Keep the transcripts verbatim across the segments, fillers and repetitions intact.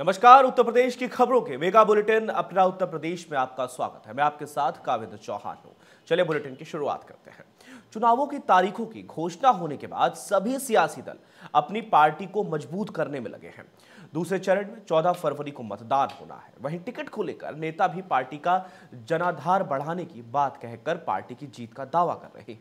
नमस्कार, उत्तर प्रदेश की खबरों के मेगा बुलेटिन अपना उत्तर प्रदेश में आपका स्वागत है। मैं आपके साथ कावेंद्र चौहान हूँ। चलिए बुलेटिन की शुरुआत करते हैं। चुनावों की तारीखों की घोषणा होने के बाद सभी सियासी दल अपनी पार्टी को मजबूत करने में लगे हैं। दूसरे चरण में चौदह फरवरी को मतदान होना है। वहीं टिकट को लेकर नेता भी पार्टी का जनाधार बढ़ाने की बात कहकर पार्टी की जीत का दावा कर रहे हैं।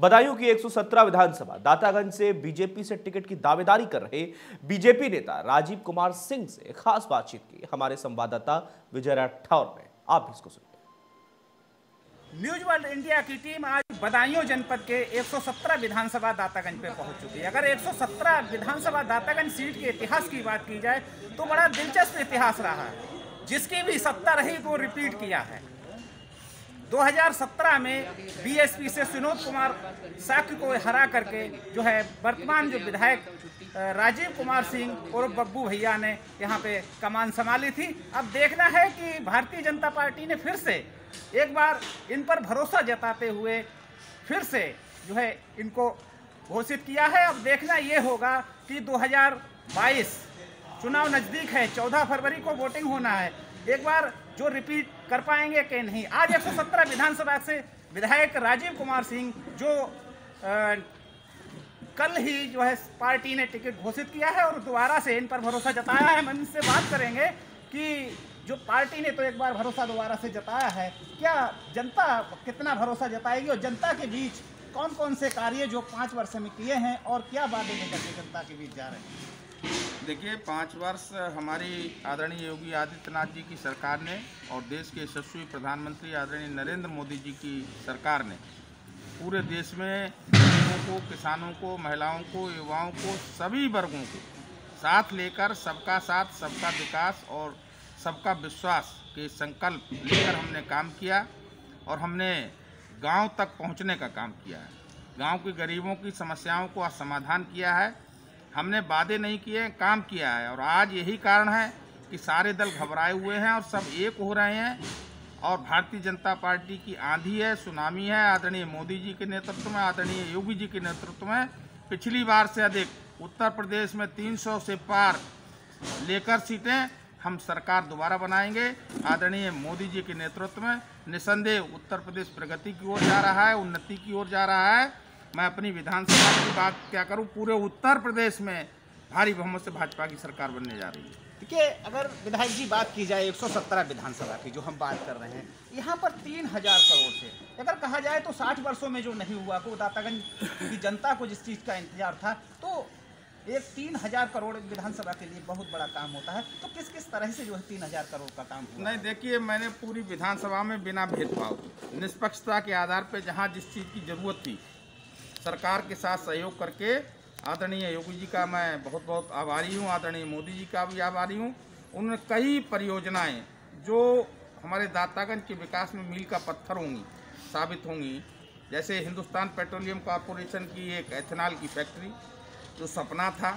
बदायूं की एक सौ सत्रह विधानसभा दातागंज से बीजेपी से टिकट की दावेदारी कर रहे बीजेपी नेता राजीव कुमार सिंह से खास बातचीत की हमारे संवाददाता विजय राठौर ने। आप इसको सुनिए। न्यूज़वर्ल्ड इंडिया की टीम आज बदायूं जनपद के एक सौ सत्रह विधानसभा दातागंज पे पहुंच चुकी है। अगर एक सौ सत्रह विधानसभा दातागंज सीट के इतिहास की बात की जाए तो बड़ा दिलचस्प इतिहास रहा है। जिसकी भी सत्ता रही वो रिपीट किया है। दो हज़ार सत्रह में बीएसपी से सुनोद कुमार साख्य को हरा करके जो है वर्तमान जो विधायक राजीव कुमार सिंह और बब्बू भैया ने यहाँ पे कमान संभाली थी। अब देखना है कि भारतीय जनता पार्टी ने फिर से एक बार इन पर भरोसा जताते हुए फिर से जो है इनको घोषित किया है। अब देखना ये होगा कि दो हज़ार बाईस चुनाव नज़दीक है, चौदह फरवरी को वोटिंग होना है, एक बार जो रिपीट कर पाएंगे कि नहीं। आज एक सौ सत्रह विधानसभा से विधायक राजीव कुमार सिंह जो आ, कल ही जो है पार्टी ने टिकट घोषित किया है और दोबारा से इन पर भरोसा जताया है। हम इनसे बात करेंगे कि जो पार्टी ने तो एक बार भरोसा दोबारा से जताया है, क्या जनता कितना भरोसा जताएगी और जनता के बीच कौन कौन से कार्य जो पाँच वर्ष में किए हैं और क्या वादे लेकर जनता के बीच जा रहे हैं। देखिए, पाँच वर्ष हमारी आदरणीय योगी आदित्यनाथ जी की सरकार ने और देश के यशस्वी प्रधानमंत्री आदरणीय नरेंद्र मोदी जी की सरकार ने पूरे देश में लोगों को, किसानों को, महिलाओं को, युवाओं को, सभी वर्गों को साथ लेकर सबका साथ, सबका विकास और सबका विश्वास के संकल्प लेकर हमने काम किया और हमने गाँव तक पहुँचने का काम किया है। गाँव के गरीबों की समस्याओं को समाधान किया है। हमने वादे नहीं किए, काम किया है। और आज यही कारण है कि सारे दल घबराए हुए हैं और सब एक हो रहे हैं और भारतीय जनता पार्टी की आंधी है, सुनामी है। आदरणीय मोदी जी के नेतृत्व में, आदरणीय योगी जी के नेतृत्व में पिछली बार से अधिक उत्तर प्रदेश में तीन सौ से पार लेकर सीटें हम सरकार दोबारा बनाएंगे। आदरणीय मोदी जी के नेतृत्व में निसंदेह उत्तर प्रदेश प्रगति की ओर जा रहा है, उन्नति की ओर जा रहा है। मैं अपनी विधानसभा की बात क्या करूं, पूरे उत्तर प्रदेश में भारी बहुमत से भाजपा की सरकार बनने जा रही है। देखिए, अगर विधायक जी बात की जाए एक सौ सत्रह विधानसभा की जो हम बात कर रहे हैं, यहाँ पर तीन हजार करोड़ से अगर कहा जाए तो साठ वर्षों में जो नहीं हुआ को दातागंज की जनता को जिस चीज़ का इंतजार था, तो एक तीन हजार करोड़ विधानसभा के लिए बहुत बड़ा काम होता है। तो किस किस तरह से जो है तीन हजार करोड़ का काम हुआ? नहीं, देखिए, मैंने पूरी विधानसभा में बिना भेदभाव, निष्पक्षता के आधार पर जहाँ जिस चीज़ की ज़रूरत थी सरकार के साथ सहयोग करके आदरणीय योगी जी का मैं बहुत बहुत आभारी हूँ, आदरणीय मोदी जी का भी आभारी हूँ। उन्होंने कई परियोजनाएं जो हमारे दातागंज के विकास में मील का पत्थर होंगी, साबित होंगी, जैसे हिंदुस्तान पेट्रोलियम कॉरपोरेशन की एक एथेनॉल की फैक्ट्री जो सपना था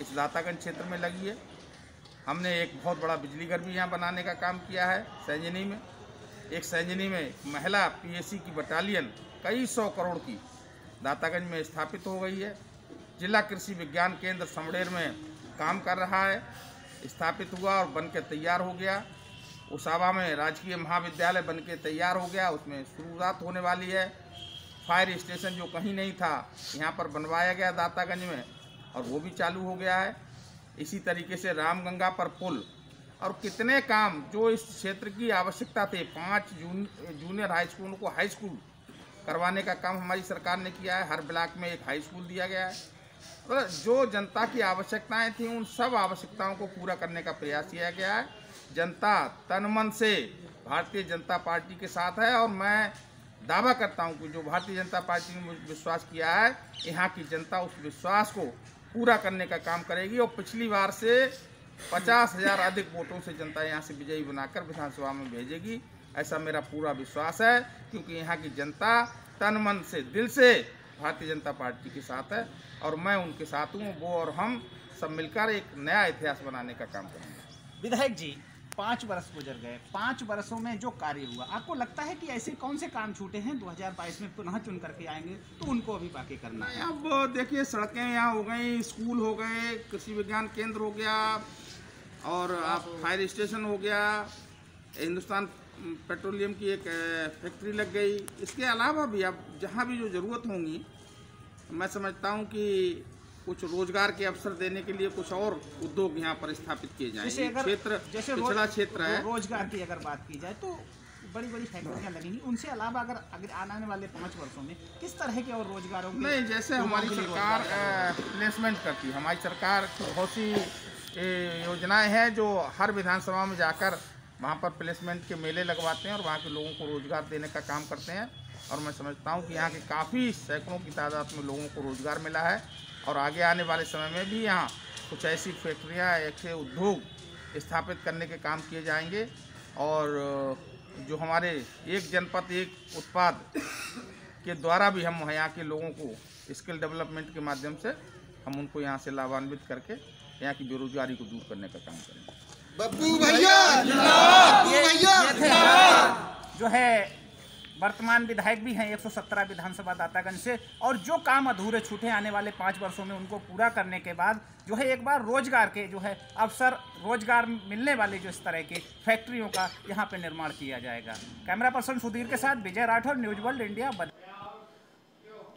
इस दातागंज क्षेत्र में लगी है। हमने एक बहुत बड़ा बिजली घर भी यहाँ बनाने का काम किया है सैंजनी में। एक सैंजनी में महिला पी एस सी की बटालियन कई सौ करोड़ की दातागंज में स्थापित हो गई है। जिला कृषि विज्ञान केंद्र समडेर में काम कर रहा है, स्थापित हुआ और बनके तैयार हो गया। उसावा में राजकीय महाविद्यालय बनके तैयार हो गया, उसमें शुरुआत होने वाली है। फायर स्टेशन जो कहीं नहीं था यहाँ पर बनवाया गया दातागंज में और वो भी चालू हो गया है। इसी तरीके से रामगंगा पर पुल और कितने काम जो इस क्षेत्र की आवश्यकता थे। पाँच जून जूनियर हाई स्कूल को हाई स्कूल करवाने का काम हमारी सरकार ने किया है। हर ब्लॉक में एक हाई स्कूल दिया गया है। तो जो जनता की आवश्यकताएं थी उन सब आवश्यकताओं को पूरा करने का प्रयास किया गया है। जनता तन मन से भारतीय जनता पार्टी के साथ है और मैं दावा करता हूं कि जो भारतीय जनता पार्टी ने विश्वास किया है, यहाँ की जनता उस विश्वास को पूरा करने का काम करेगी और पिछली बार से पचास हज़ार अधिक वोटों से जनता यहाँ से विजयी बनाकर विधानसभा में भेजेगी, ऐसा मेरा पूरा विश्वास है। क्योंकि यहाँ की जनता तन मन से, दिल से भारतीय जनता पार्टी के साथ है और मैं उनके साथ हूँ। वो और हम सब मिलकर एक नया इतिहास बनाने का काम करेंगे। विधायक जी, पाँच वर्ष गुजर गए, पाँच वर्षों में जो कार्य हुआ, आपको लगता है कि ऐसे कौन से काम छूटे हैं दो हज़ार बाईस में पुनः चुन करके आएंगे तो उनको अभी बाकी करना है? अब देखिए, सड़कें यहाँ हो गई, स्कूल हो गए, कृषि विज्ञान केंद्र हो गया, और आप फायर स्टेशन हो गया, हिंदुस्तान पेट्रोलियम की एक फैक्ट्री लग गई। इसके अलावा भी आप जहाँ भी जो ज़रूरत होंगी, मैं समझता हूँ कि कुछ रोजगार के अवसर देने के लिए कुछ और उद्योग यहाँ पर स्थापित किए जाएंगे। क्षेत्र जैसे पिछड़ा क्षेत्र है। रोजगार की अगर बात की जाए तो बड़ी बड़ी फैक्ट्रियाँ लगेंगी, उनसे अलावा अगर अगर आने वाले पाँच वर्षों में किस तरह के और रोजगारों में? नहीं, जैसे हमारी सरकार प्लेसमेंट करती है, हमारी सरकार की बहुत सी योजनाएँ हैं जो हर विधानसभा में जाकर वहाँ पर प्लेसमेंट के मेले लगवाते हैं और वहाँ के लोगों को रोजगार देने का काम करते हैं। और मैं समझता हूँ कि यहाँ के काफ़ी सैकड़ों की तादाद में लोगों को रोजगार मिला है और आगे आने वाले समय में भी यहाँ कुछ ऐसी फैक्ट्रियाँ, ऐसे उद्योग स्थापित करने के काम किए जाएंगे। और जो हमारे एक जनपद एक उत्पाद के द्वारा भी हम यहाँ के लोगों को स्किल डेवलपमेंट के माध्यम से हम उनको यहाँ से लाभान्वित करके यहाँ की बेरोजगारी को दूर करने का काम करेंगे। बब्बू भैया जिंदाबाद, बब्बू भैया। जो है वर्तमान विधायक भी हैं एक सौ सत्रह विधानसभा दातागंज से, और जो काम अधूरे छूटे आने वाले पाँच वर्षों में उनको पूरा करने के बाद जो है एक बार रोजगार के जो है अवसर, रोजगार मिलने वाले जो इस तरह के फैक्ट्रियों का यहाँ पे निर्माण किया जाएगा। कैमरा पर्सन सुधीर के साथ विजय राठौर, न्यूज़वर्ल्ड इंडिया।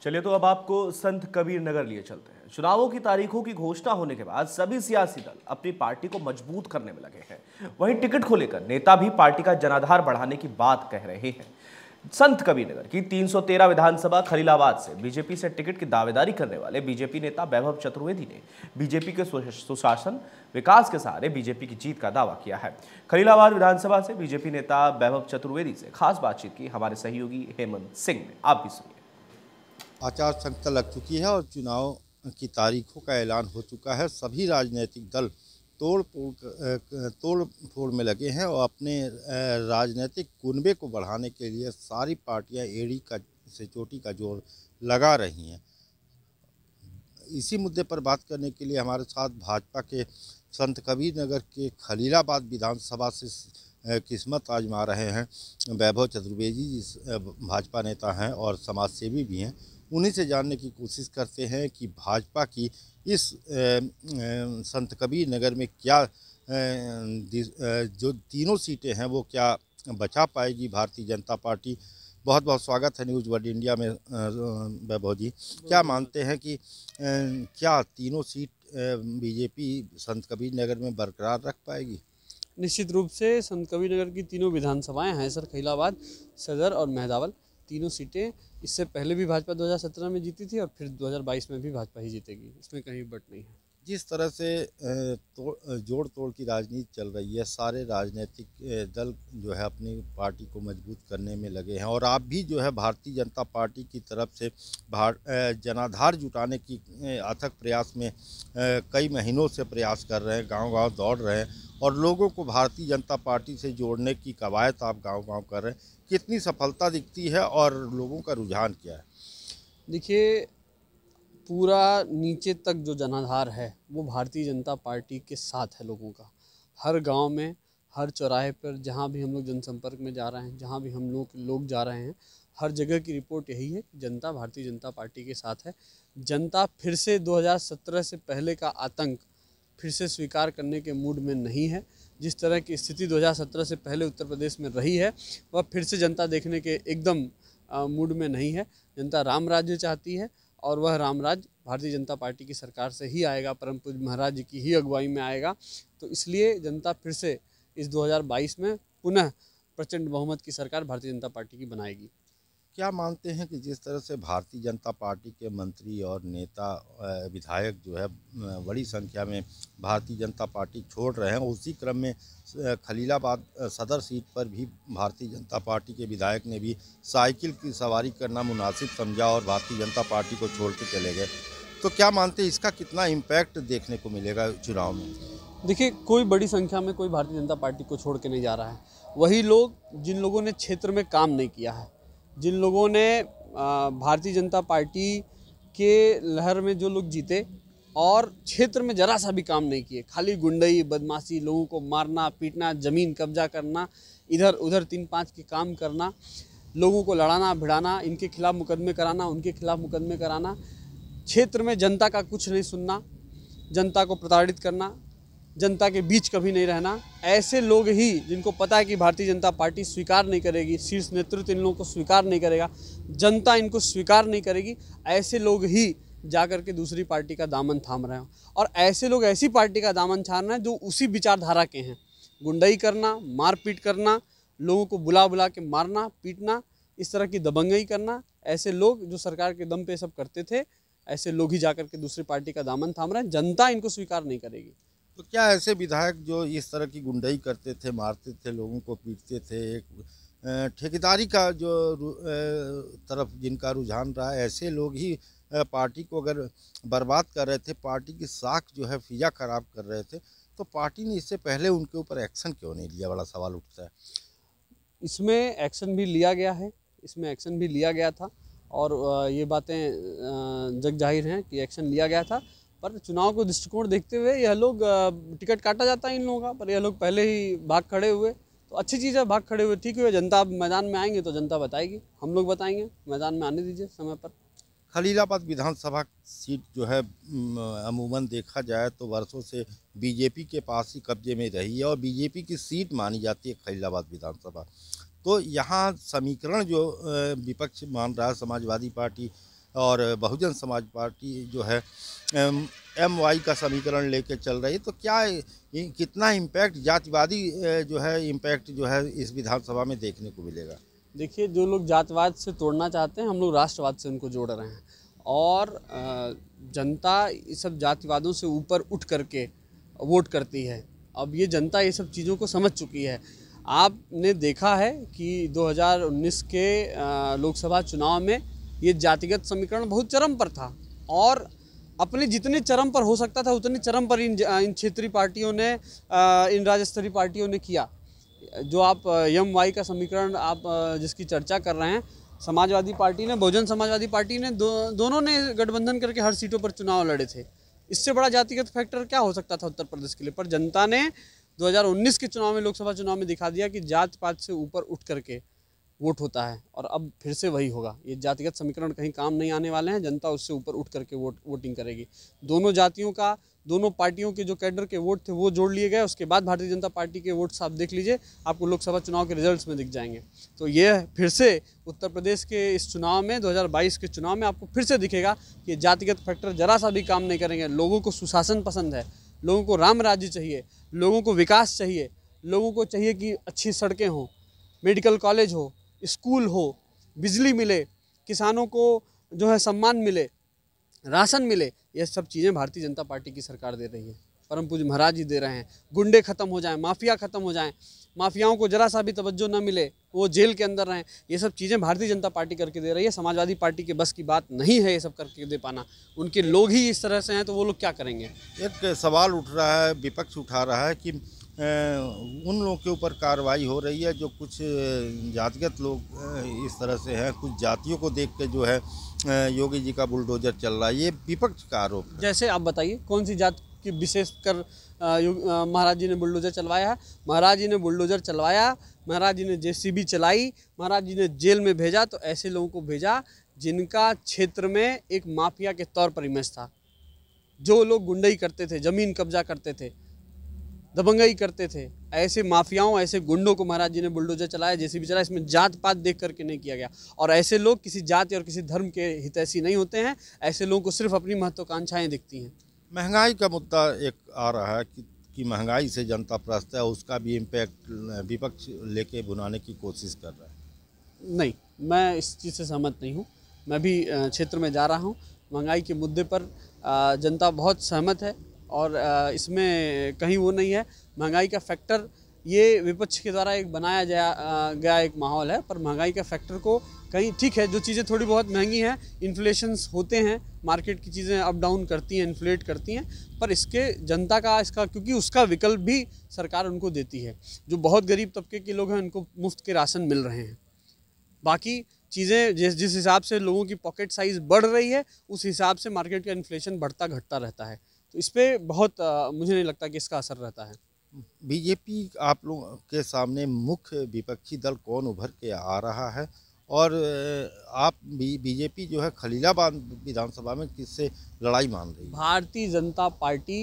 चलिए तो अब आपको संत कबीर नगर लिए चलते हैं। चुनावों की तारीखों की घोषणा होने के बाद सभी सियासी दल अपनी पार्टी को मजबूत करने में लगे हैं। वहीं टिकट को लेकर नेता भी पार्टी का जनाधार बढ़ाने की बात कह रहे हैं। संत कबीर नगर की तीन सौ तेरह विधानसभा खलीलाबाद से बीजेपी से टिकट की दावेदारी करने वाले बीजेपी नेता वैभव चतुर्वेदी ने बीजेपी के सुशासन विकास के सहारे बीजेपी की जीत का दावा किया है। खलीलाबाद विधानसभा से बीजेपी नेता वैभव चतुर्वेदी से खास बातचीत की हमारे सहयोगी हेमंत सिंह ने, आप भी सुनिए। आचार संहिता लग चुकी है और चुनाव की तारीखों का ऐलान हो चुका है। सभी राजनीतिक दल तोड़ फोड़ तोड़ फोड़ में लगे हैं और अपने राजनीतिक कुनबे को बढ़ाने के लिए सारी पार्टियां एड़ी का से चोटी का जोर लगा रही हैं। इसी मुद्दे पर बात करने के लिए हमारे साथ भाजपा के संत कबीर नगर के खलीलाबाद विधानसभा से किस्मत आजमा रहे हैं वैभव चतुर्वेदी जी, भाजपा नेता हैं और समाजसेवी भी हैं। उन्हीं से जानने की कोशिश करते हैं कि भाजपा की इस संत कबीर नगर में क्या जो तीनों सीटें हैं वो क्या बचा पाएगी भारतीय जनता पार्टी। बहुत बहुत स्वागत है न्यूज़ वर्ल्ड इंडिया में वैभव जी। क्या मानते हैं कि क्या तीनों सीट बीजेपी संत कबीर नगर में बरकरार रख पाएगी? निश्चित रूप से संत कबीर नगर की तीनों विधानसभाएं हैं सर, खलीलाबाद, सदर और मेहदावल, तीनों सीटें। इससे पहले भी भाजपा दो हज़ार सत्रह में जीती थी और फिर दो हज़ार बाईस में भी भाजपा ही जीतेगी, इसमें कहीं बट नहीं है। जिस तरह से तो, जोड़ तोड़ की राजनीति चल रही है, सारे राजनीतिक दल जो है अपनी पार्टी को मजबूत करने में लगे हैं और आप भी जो है भारतीय जनता पार्टी की तरफ से जनाधार जुटाने की अथक प्रयास में कई महीनों से प्रयास कर रहे हैं, गांव-गांव दौड़ रहे हैं और लोगों को भारतीय जनता पार्टी से जोड़ने की कवायद आप गांव-गांव कर रहे हैं। कितनी सफलता दिखती है और लोगों का रुझान क्या है? देखिए, पूरा नीचे तक जो जनाधार है वो भारतीय जनता पार्टी के साथ है। लोगों का हर गांव में, हर चौराहे पर, जहां भी हम लोग जनसंपर्क में जा रहे हैं, जहां भी हम लोग लोग जा रहे हैं, हर जगह की रिपोर्ट यही है कि जनता भारतीय जनता पार्टी के साथ है। जनता फिर से दो हज़ार सत्रह से पहले का आतंक फिर से स्वीकार करने के मूड में नहीं है। जिस तरह की स्थिति दो हज़ार सत्रह से पहले उत्तर प्रदेश में रही है वह फिर से जनता देखने के एकदम मूड में नहीं है। जनता राम राज्य चाहती है और वह रामराज भारतीय जनता पार्टी की सरकार से ही आएगा, परम पूज्य महाराज जी की ही अगुवाई में आएगा। तो इसलिए जनता फिर से इस दो हज़ार बाईस में पुनः प्रचंड बहुमत की सरकार भारतीय जनता पार्टी की बनाएगी। क्या मानते हैं कि जिस तरह से भारतीय जनता पार्टी के मंत्री और नेता विधायक जो है बड़ी संख्या में भारतीय जनता पार्टी छोड़ रहे हैं, उसी क्रम में खलीलाबाद सदर सीट पर भी भारतीय जनता पार्टी के विधायक ने भी साइकिल की सवारी करना मुनासिब समझा और भारतीय जनता पार्टी को छोड़ के चले गए, तो क्या मानते हैं इसका कितना इम्पैक्ट देखने को मिलेगा चुनाव में? देखिए, कोई बड़ी संख्या में कोई भारतीय जनता पार्टी को छोड़ के नहीं जा रहा है। वही लोग जिन लोगों ने क्षेत्र में काम नहीं किया है, जिन लोगों ने भारतीय जनता पार्टी के लहर में जो लोग जीते और क्षेत्र में जरा सा भी काम नहीं किए, खाली गुंडई, बदमाशी, लोगों को मारना पीटना, ज़मीन कब्जा करना, इधर उधर तीन पाँच के काम करना, लोगों को लड़ाना भिड़ाना, इनके खिलाफ मुकदमे कराना, उनके खिलाफ मुकदमे कराना, क्षेत्र में जनता का कुछ नहीं सुनना, जनता को प्रताड़ित करना, जनता के बीच कभी नहीं रहना। ऐसे लोग ही जिनको पता है कि भारतीय जनता पार्टी स्वीकार नहीं करेगी, शीर्ष नेतृत्व इन लोगों को स्वीकार नहीं करेगा, जनता इनको स्वीकार नहीं करेगी, ऐसे लोग ही जा करके दूसरी पार्टी का दामन थाम रहे हैं। और ऐसे लोग ऐसी पार्टी का दामन थाम रहे हैं जो उसी विचारधारा के हैं। गुंडाई करना, मारपीट करना, लोगों को बुला बुला के मारना पीटना, इस तरह की दबंगई करना, ऐसे लोग जो सरकार के दम पे सब करते थे, ऐसे लोग ही जा करके दूसरी पार्टी का दामन थाम रहे हैं। जनता इनको स्वीकार नहीं करेगी। तो क्या ऐसे विधायक जो इस तरह की गुंडाई करते थे, मारते थे, लोगों को पीटते थे, एक ठेकेदारी का जो तरफ जिनका रुझान रहा, ऐसे लोग ही पार्टी को अगर बर्बाद कर रहे थे, पार्टी की साख जो है फिजा खराब कर रहे थे, तो पार्टी ने इससे पहले उनके ऊपर एक्शन क्यों नहीं लिया, बड़ा सवाल उठता है। इसमें एक्शन भी लिया गया है, इसमें एक्शन भी लिया गया था और ये बातें जग जाहिर हैं कि एक्शन लिया गया था, पर चुनाव को दृष्टिकोण देखते हुए यह लोग, टिकट काटा जाता है इन लोगों का, पर यह लोग पहले ही भाग खड़े हुए। तो अच्छी चीज़ है, भाग खड़े हुए ठीक हुए। जनता अब मैदान में आएंगे तो जनता बताएगी, हम लोग बताएंगे, मैदान में आने दीजिए समय पर। खलीलाबाद विधानसभा सीट जो है अमूमन देखा जाए तो वर्षों से बीजेपी के पास ही कब्जे में रही है और बीजेपी की सीट मानी जाती है खलीलाबाद विधानसभा। तो यहाँ समीकरण जो विपक्ष मान रहा है, समाजवादी पार्टी और बहुजन समाज पार्टी जो है एम वाई का समीकरण लेके चल रही है, तो क्या कितना इम्पैक्ट, जातिवादी जो है इम्पैक्ट जो है इस विधानसभा में देखने को मिलेगा? देखिए, जो लोग जातवाद से तोड़ना चाहते हैं, हम लोग राष्ट्रवाद से उनको जोड़ रहे हैं और जनता इस सब जातिवादों से ऊपर उठ करके वोट करती है। अब ये जनता ये सब चीज़ों को समझ चुकी है। आपने देखा है कि दो हज़ार उन्नीस के लोकसभा चुनाव में ये जातिगत समीकरण बहुत चरम पर था और अपने जितने चरम पर हो सकता था उतने चरम पर इन इन क्षेत्रीय पार्टियों ने, इन राज्य स्तरीय पार्टियों ने किया। जो आप एम वाई का समीकरण आप जिसकी चर्चा कर रहे हैं, समाजवादी पार्टी ने, बहुजन समाजवादी पार्टी ने दो, दोनों ने गठबंधन करके हर सीटों पर चुनाव लड़े थे। इससे बड़ा जातिगत फैक्टर क्या हो सकता था उत्तर प्रदेश के लिए? पर जनता ने दो हज़ार उन्नीस के चुनाव में, लोकसभा चुनाव में दिखा दिया कि जात पात से ऊपर उठ करके वोट होता है और अब फिर से वही होगा। ये जातिगत समीकरण कहीं काम नहीं आने वाले हैं। जनता उससे ऊपर उठ करके वोट वोटिंग करेगी। दोनों जातियों का, दोनों पार्टियों के जो कैडर के वोट थे वो जोड़ लिए गए। उसके बाद भारतीय जनता पार्टी के वोट्स आप देख लीजिए, आपको लोकसभा चुनाव के रिजल्ट्स में दिख जाएंगे। तो ये फिर से उत्तर प्रदेश के इस चुनाव में, दो हज़ार बाईस के चुनाव में आपको फिर से दिखेगा कि जातिगत फैक्टर जरा सा भी काम नहीं करेंगे। लोगों को सुशासन पसंद है, लोगों को राम राज्य चाहिए, लोगों को विकास चाहिए, लोगों को चाहिए कि अच्छी सड़कें हों, मेडिकल कॉलेज हो, स्कूल हो, बिजली मिले, किसानों को जो है सम्मान मिले, राशन मिले। ये सब चीज़ें भारतीय जनता पार्टी की सरकार दे रही है, परम पूज्य महाराज जी दे रहे हैं। गुंडे ख़त्म हो जाएं, माफिया ख़त्म हो जाएं, माफियाओं को जरा सा भी तवज्जो न मिले, वो जेल के अंदर रहें। ये सब चीज़ें भारतीय जनता पार्टी करके दे रही है। समाजवादी पार्टी के बस की बात नहीं है ये सब करके दे पाना। उनके लोग ही इस तरह से हैं तो वो लोग क्या करेंगे? एक सवाल उठ रहा है, विपक्ष उठा रहा है कि उन लोगों के ऊपर कार्रवाई हो रही है जो कुछ जातिगत लोग इस तरह से हैं, कुछ जातियों को देख के जो है योगी जी का बुलडोजर चल रहा है, ये विपक्ष का आरोप है। जैसे आप बताइए कौन सी जात की विशेष कर महाराज जी ने बुलडोजर चलवाया है? महाराज जी ने बुलडोजर चलवाया, महाराज जी ने जेसीबी चलाई, महाराज जी ने जेल में भेजा। तो ऐसे लोगों को भेजा जिनका क्षेत्र में एक माफिया के तौर पर इमेज था, जो लोग गुंडई करते थे, जमीन कब्जा करते थे, दबंगई करते थे। ऐसे माफियाओं, ऐसे गुंडों को महाराज जी ने बुलडोजर चलाया, जेसीबी चलाया। इसमें जात पात देख करके नहीं किया गया। और ऐसे लोग किसी जाति और किसी धर्म के हितैषी नहीं होते हैं। ऐसे लोगों को सिर्फ अपनी महत्वाकांक्षाएं दिखती हैं। महंगाई का मुद्दा एक आ रहा है कि, कि महंगाई से जनता त्रस्त है, उसका भी इम्पैक्ट विपक्ष लेके भुनाने की कोशिश कर रहा है। नहीं, मैं इस चीज़ से सहमत नहीं हूँ। मैं भी क्षेत्र में जा रहा हूँ। महंगाई के मुद्दे पर जनता बहुत सहमत है और इसमें कहीं वो नहीं है। महंगाई का फैक्टर ये विपक्ष के द्वारा एक बनाया गया एक माहौल है, पर महंगाई का फैक्टर को कहीं, ठीक है जो चीज़ें थोड़ी बहुत महंगी हैं, इन्फ्लेशंस होते हैं, मार्केट की चीज़ें अप डाउन करती हैं, इन्फ्लेट करती हैं, पर इसके जनता का इसका, क्योंकि उसका विकल्प भी सरकार उनको देती है। जो बहुत गरीब तबके के लोग हैं उनको मुफ्त के राशन मिल रहे हैं। बाकी चीज़ें जिस जिस हिसाब से लोगों की पॉकेट साइज़ बढ़ रही है, उस हिसाब से मार्केट का इन्फ्लेशन बढ़ता घटता रहता है। तो इस पर बहुत आ, मुझे नहीं लगता कि इसका असर रहता है। बीजेपी आप लोगों के सामने मुख्य विपक्षी दल कौन उभर के आ रहा है और आप बी, बीजेपी जो है खलीलाबाद विधानसभा में किससे लड़ाई मान रही है? भारतीय जनता पार्टी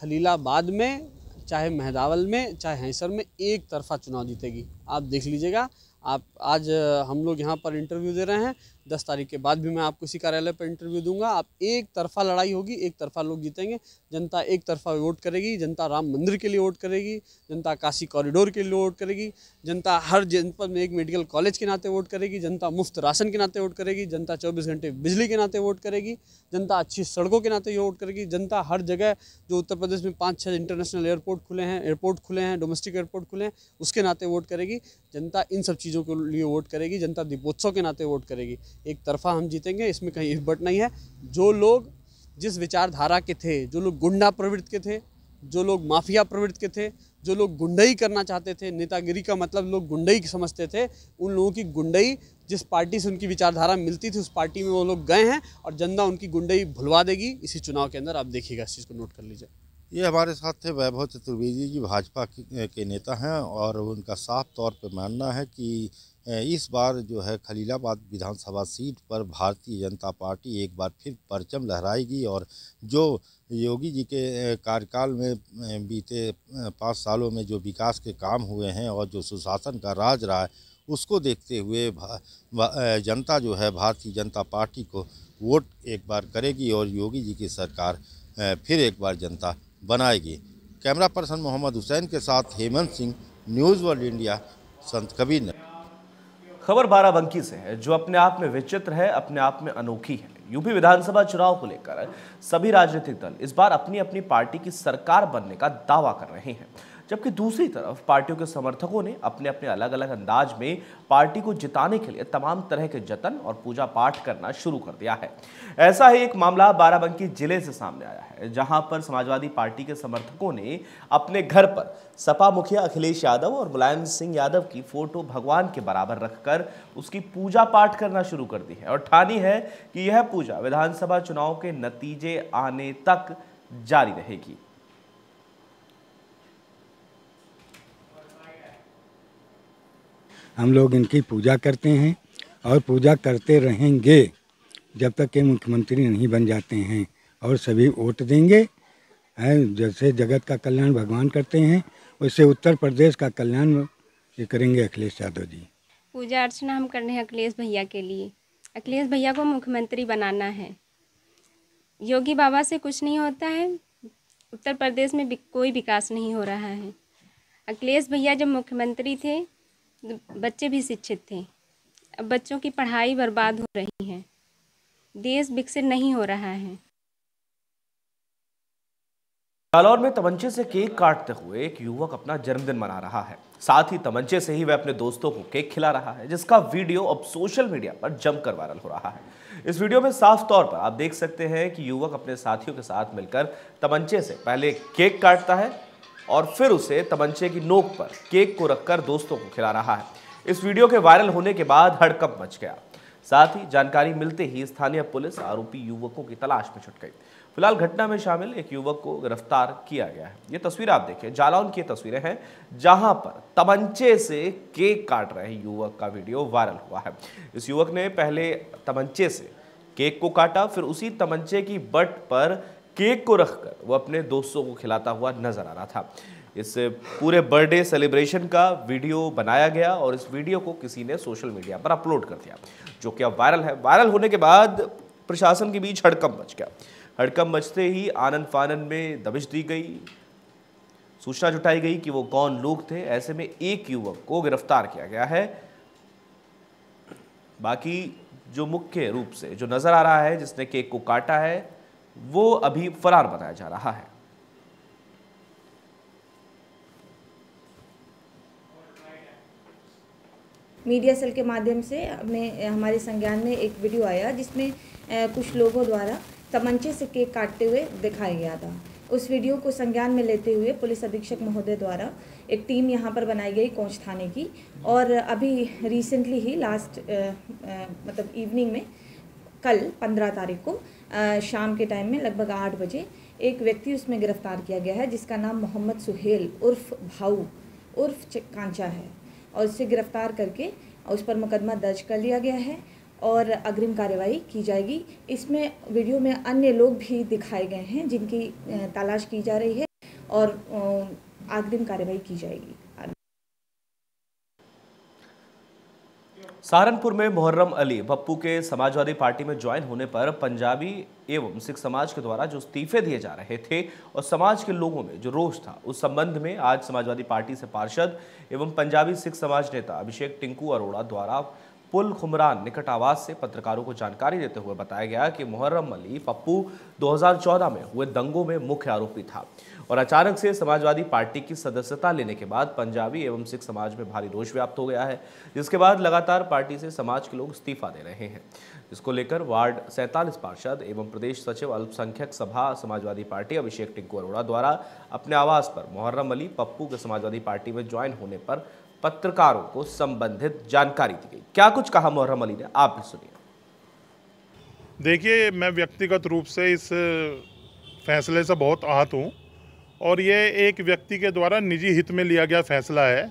खलीलाबाद में चाहे महदावल में चाहे हैंसर में एक तरफा चुनाव जीतेगी। आप देख लीजिएगा। आप आज हम लोग यहाँ पर इंटरव्यू दे रहे हैं, दस तारीख के बाद भी मैं आपको इसी कार्यालय पर इंटरव्यू दूंगा। आप एक तरफा लड़ाई होगी, एक तरफा लोग जीतेंगे, जनता एक तरफा वोट करेगी। जनता राम मंदिर के लिए वोट करेगी, जनता काशी कॉरिडोर के लिए वोट करेगी, जनता हर जनपद में एक मेडिकल कॉलेज के नाते वोट करेगी, जनता मुफ्त राशन के नाते वोट करेगी, जनता चौबीस घंटे बिजली के नाते वोट करेगी, जनता अच्छी सड़कों के नाते वोट करेगी, जनता हर जगह जो उत्तर प्रदेश में पाँच छः इंटरनेशनल एयरपोर्ट खुले हैं, एयरपोर्ट खुले हैं, डोमेस्टिक एयरपोर्ट खुले हैं, उसके नाते वोट करेगी, जनता इन सब चीज़ों के लिए वोट करेगी, जनता दीपोत्सव के नाते वोट करेगी। एक तरफा हम जीतेंगे, इसमें कहीं इबट नहीं है। जो लोग जिस विचारधारा के थे, जो लोग गुंडा प्रवृत्ति के थे, जो लोग माफिया प्रवृत्ति के थे, जो लोग गुंडई करना चाहते थे, नेतागिरी का मतलब लोग गुंडई समझते थे, उन लोगों की गुंडई जिस पार्टी से उनकी विचारधारा मिलती थी उस पार्टी में वो लोग गए हैं और जनता उनकी गुंडई भुलवा देगी इसी चुनाव के अंदर। आप देखिएगा, इस चीज़ को नोट कर लीजिए। ये हमारे साथ थे वैभव चतुर्वेदी जी, भाजपा के नेता हैं और उनका साफ तौर पर मानना है कि इस बार जो है खलीलाबाद विधानसभा सीट पर भारतीय जनता पार्टी एक बार फिर परचम लहराएगी और जो योगी जी के कार्यकाल में बीते पाँच सालों में जो विकास के काम हुए हैं और जो सुशासन का राज रहा है उसको देखते हुए जनता जो है भारतीय जनता पार्टी को वोट एक बार करेगी और योगी जी की सरकार फिर एक बार जनता बनाएगी। कैमरा पर्सन मोहम्मद हुसैन के साथ हेमंत सिंह, न्यूज़वर्ल्ड इंडिया, संत कबीर नगर। खबर बाराबंकी से है जो अपने आप में विचित्र है, अपने आप में अनोखी है। यूपी विधानसभा चुनाव को लेकर सभी राजनीतिक दल इस बार अपनी अपनी पार्टी की सरकार बनने का दावा कर रहे हैं, जबकि दूसरी तरफ पार्टियों के समर्थकों ने अपने अपने अलग अलग अंदाज में पार्टी को जिताने के लिए तमाम तरह के जतन और पूजा पाठ करना शुरू कर दिया है। ऐसा ही एक मामला बाराबंकी जिले से सामने आया है, जहां पर समाजवादी पार्टी के समर्थकों ने अपने घर पर सपा मुखिया अखिलेश यादव और मुलायम सिंह यादव की फोटो भगवान के बराबर रखकर उसकी पूजा पाठ करना शुरू कर दी है और ठानी है कि यह पूजा विधानसभा चुनाव के नतीजे आने तक जारी रहेगी। हम लोग इनकी पूजा करते हैं और पूजा करते रहेंगे जब तक ये मुख्यमंत्री नहीं बन जाते हैं और सभी वोट देंगे। जैसे जगत का कल्याण भगवान करते हैं वैसे उत्तर प्रदेश का कल्याण ये करेंगे अखिलेश यादव जी। पूजा अर्चना हम करने हैं अखिलेश भैया के लिए। अखिलेश भैया को मुख्यमंत्री बनाना है। योगी बाबा से कुछ नहीं होता है, उत्तर प्रदेश में कोई विकास नहीं हो रहा है। अखिलेश भैया जब मुख्यमंत्री थे बच्चे भी शिक्षित थे, अब बच्चों की पढ़ाई बर्बाद हो रही है, देश विकसित नहीं हो रहा है। जालौर में तमंचे से केक काटते हुए एक युवक अपना जन्मदिन मना रहा है, साथ ही तमंचे से ही वह अपने दोस्तों को केक खिला रहा है, जिसका वीडियो अब सोशल मीडिया पर जमकर वायरल हो रहा है। इस वीडियो में साफ तौर पर आप देख सकते हैं कि युवक अपने साथियों के साथ मिलकर तमंचे से पहले केक काटता है और फिर उसे तमंचे की नोक पर केक को रखकर दोस्तों को खिला रहा है। इस वीडियो के वायरल होने के बाद हड़कंप मच गया। साथ ही जानकारी मिलते ही स्थानीय पुलिस आरोपी युवकों की तलाश में छुट गई। फिलहाल घटना में शामिल एक युवक को गिरफ्तार किया गया है। ये तस्वीर आप देखें, जालौन की तस्वीरें हैं जहां पर तमंचे से केक काट रहे युवक का वीडियो वायरल हुआ है। इस युवक ने पहले तमंचे से केक को काटा, फिर उसी तमंचे की बट पर केक को रखकर वो अपने दोस्तों को खिलाता हुआ नजर आ रहा था। इस पूरे बर्थडे सेलिब्रेशन का वीडियो बनाया गया और इस वीडियो को किसी ने सोशल मीडिया पर अपलोड कर दिया, जो कि अब वायरल है। वायरल होने के बाद प्रशासन के बीच हड़कंप मच गया। हड़कंप मचते ही आनन फानन में दबिश दी गई, सूचना जुटाई गई कि वो कौन लोग थे। ऐसे में एक युवक को गिरफ्तार किया गया है। बाकी जो मुख्य रूप से जो नजर आ रहा है, जिसने केक को काटा है, वो अभी फरार बताया जा रहा है। मीडिया सेल के माध्यम से हमें हमारे संज्ञान में एक वीडियो आया जिसमें कुछ लोगों द्वारा तमंचे से केक काटते हुए दिखाया गया था। उस वीडियो को संज्ञान में लेते हुए पुलिस अधीक्षक महोदय द्वारा एक टीम यहां पर बनाई गई कोंच थाने की, और अभी रिसेंटली ही लास्ट मतलब इवनिंग में कल पंद्रह तारीख को शाम के टाइम में लगभग आठ बजे एक व्यक्ति उसमें गिरफ्तार किया गया है, जिसका नाम मोहम्मद सुहेल उर्फ भाऊ उर्फ कांचा है, और उससे गिरफ्तार करके उस पर मुकदमा दर्ज कर लिया गया है और अग्रिम कार्रवाई की जाएगी। इसमें वीडियो में अन्य लोग भी दिखाए गए हैं जिनकी तलाश की जा रही है और अग्रिम कार्रवाई की जाएगी। सहारनपुर में मुहर्रम अली पप्पू के समाजवादी पार्टी में ज्वाइन होने पर पंजाबी एवं सिख समाज के द्वारा जो इस्तीफे दिए जा रहे थे और समाज के लोगों में जो रोष था, उस संबंध में आज समाजवादी पार्टी से पार्षद एवं पंजाबी सिख समाज नेता अभिषेक टिंकू अरोड़ा द्वारा पुल खुमरान निकट आवास से पत्रकारों को जानकारी देते हुए बताया गया कि मुहर्रम अली पप्पू दो हज़ार चौदह में हुए दंगों में मुख्य आरोपी था और अचानक से समाजवादी पार्टी की सदस्यता लेने के बाद पंजाबी एवं सिख समाज में भारी रोष व्याप्त हो गया है, जिसके बाद लगातार पार्टी से समाज के लोग इस्तीफा दे रहे हैं। इसको लेकर वार्ड सैंतालीस पार्षद एवं प्रदेश सचिव अल्पसंख्यक सभा समाजवादी पार्टी अभिषेक टिंकू अरोड़ा द्वारा अपने आवास पर मुहर्रम अली पप्पू के समाजवादी पार्टी में ज्वाइन होने पर पत्रकारों को संबंधित जानकारी दी गई। क्या कुछ कहा मुहर्रम अली ने, आप भी सुनिए। देखिए, मैं व्यक्तिगत रूप से इस फैसले से बहुत आहत हूँ और ये एक व्यक्ति के द्वारा निजी हित में लिया गया फैसला है,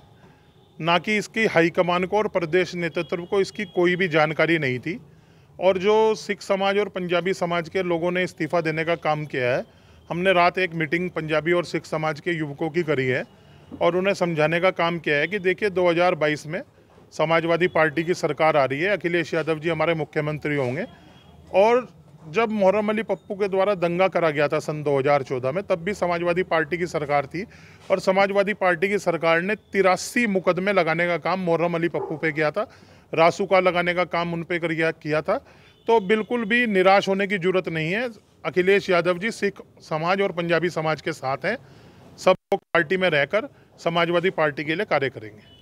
ना कि इसकी हाईकमान को और प्रदेश नेतृत्व को इसकी कोई भी जानकारी नहीं थी। और जो सिख समाज और पंजाबी समाज के लोगों ने इस्तीफ़ा देने का काम किया है, हमने रात एक मीटिंग पंजाबी और सिख समाज के युवकों की करी है और उन्हें समझाने का काम किया है कि देखिए दो हज़ार बाईस में समाजवादी पार्टी की सरकार आ रही है, अखिलेश यादव जी हमारे मुख्यमंत्री होंगे और जब मुहर्रम अली पप्पू के द्वारा दंगा करा गया था सन दो हज़ार चौदह में, तब भी समाजवादी पार्टी की सरकार थी और समाजवादी पार्टी की सरकार ने तिरासी मुकदमे लगाने का काम मुहर्रम अली पप्पू पे किया था, रासुका लगाने का काम उन पर किया था। तो बिल्कुल भी निराश होने की जरूरत नहीं है, अखिलेश यादव जी सिख समाज और पंजाबी समाज के साथ हैं, सब लोग पार्टी में रहकर समाजवादी पार्टी के लिए कार्य करेंगे।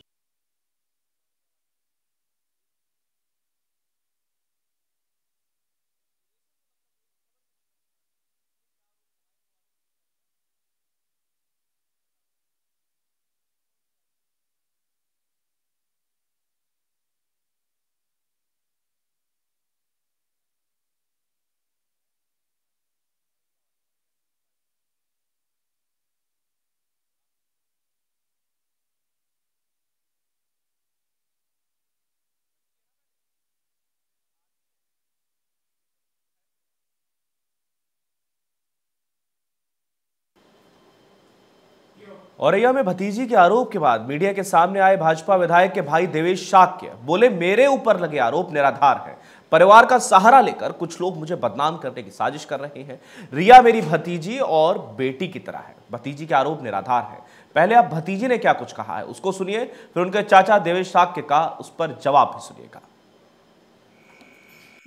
औरैया में भतीजी के आरोप के बाद मीडिया के सामने आए भाजपा विधायक के भाई देवेश शाक्य बोले, मेरे ऊपर लगे आरोप निराधार हैं, परिवार का सहारा लेकर कुछ लोग मुझे बदनाम करने की साजिश कर रहे हैं। रिया मेरी भतीजी और बेटी की तरह है, भतीजी के आरोप निराधार हैं। पहले आप भतीजी ने क्या कुछ कहा है उसको सुनिए, फिर उनके चाचा देवेश शाक्य का उस पर जवाब भी सुनिएगा।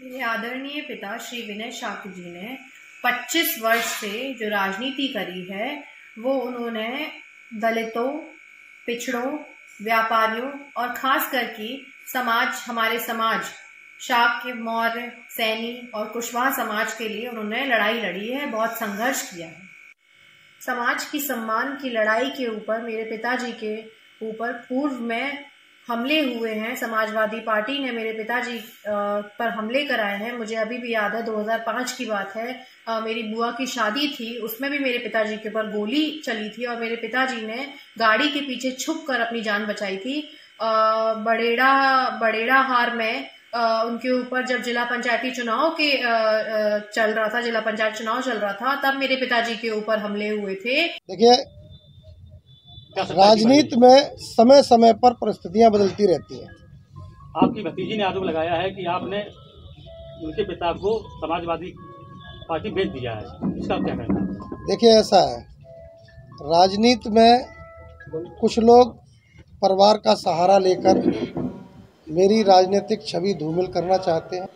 मेरे आदरणीय पिता श्री विनय शाक्य जी ने पच्चीस वर्ष से जो राजनीति करी है, वो उन्होंने दलितों, पिछड़ों, व्यापारियों और खास करके समाज, हमारे समाज शाक्य, मौर्य, सैनी और कुशवाहा समाज के लिए उन्होंने लड़ाई लड़ी है, बहुत संघर्ष किया है। समाज की सम्मान की लड़ाई के ऊपर मेरे पिताजी के ऊपर पूर्व में हमले हुए हैं, समाजवादी पार्टी ने मेरे पिताजी पर हमले कराए हैं। मुझे अभी भी याद है, दो हज़ार पाँच की बात है, आ, मेरी बुआ की शादी थी, उसमें भी मेरे पिताजी के ऊपर गोली चली थी और मेरे पिताजी ने गाड़ी के पीछे छुप कर अपनी जान बचाई थी। आ, बड़ेड़ा बड़ेड़ा हार में आ, उनके ऊपर जब जिला पंचायती चुनाव के आ, आ, चल रहा था, जिला पंचायत चुनाव चल रहा था, तब मेरे पिताजी के ऊपर हमले हुए थे। देखिए, राजनीति में समय समय पर परिस्थितियां बदलती रहती हैं। आपकी भतीजी ने आरोप लगाया है कि आपने उनके पिता को समाजवादी पार्टी भेज दिया है, इसका क्या कहना है? देखिए, ऐसा है, राजनीति में कुछ लोग परिवार का सहारा लेकर मेरी राजनीतिक छवि धूमिल करना चाहते हैं।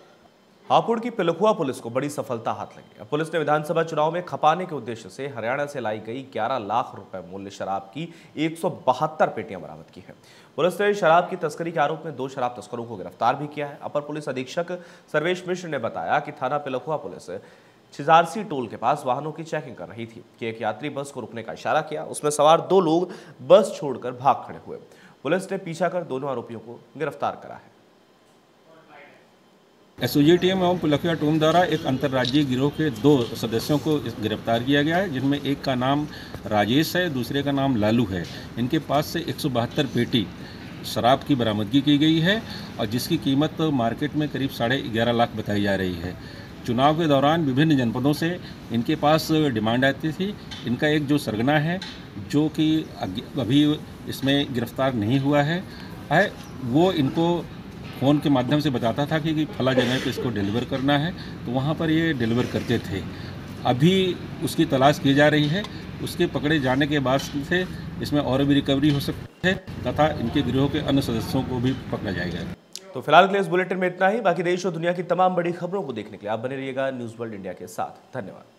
हापुड़ की पिलखुआ पुलिस को बड़ी सफलता हाथ लगी। पुलिस ने विधानसभा चुनाव में खपाने के उद्देश्य से हरियाणा से लाई गई ग्यारह लाख रुपए मूल्य शराब की एक सौ बहत्तर पेटियां बरामद की हैं। पुलिस ने शराब की तस्करी के आरोप में दो शराब तस्करों को गिरफ्तार भी किया है। अपर पुलिस अधीक्षक सर्वेश मिश्र ने बताया कि थाना पिलखुआ पुलिस छिजारसी टोल के पास वाहनों की चेकिंग कर रही थी कि एक यात्री बस को रुकने का इशारा किया, उसमें सवार दो लोग बस छोड़कर भाग खड़े हुए। पुलिस ने पीछा कर दोनों आरोपियों को गिरफ्तार करा है। एसओजी टीम एवं पिलखुआ टीम द्वारा एक अंतर्राज्यीय गिरोह के दो सदस्यों को गिरफ्तार किया गया है, जिनमें एक का नाम राजेश है, दूसरे का नाम लालू है। इनके पास से एक सौ बहत्तर पेटी शराब की बरामदगी की गई है और जिसकी कीमत मार्केट में करीब साढ़े ग्यारह लाख बताई जा रही है। चुनाव के दौरान विभिन्न जनपदों से इनके पास डिमांड आती थी। इनका एक जो सरगना है जो कि अभी इसमें गिरफ्तार नहीं हुआ है, वो इनको फ़ोन के माध्यम से बताता था कि फला जगह पे इसको डिलीवर करना है, तो वहाँ पर ये डिलीवर करते थे। अभी उसकी तलाश की जा रही है, उसके पकड़े जाने के बाद से इसमें और भी रिकवरी हो सकती है तथा इनके गिरोह के अन्य सदस्यों को भी पकड़ा जाएगा। तो फिलहाल के लिए इस बुलेटिन में इतना ही। बाकी देश और दुनिया की तमाम बड़ी खबरों को देखने के लिए आप बने रहिएगा न्यूज़वर्ल्ड इंडिया के साथ। धन्यवाद।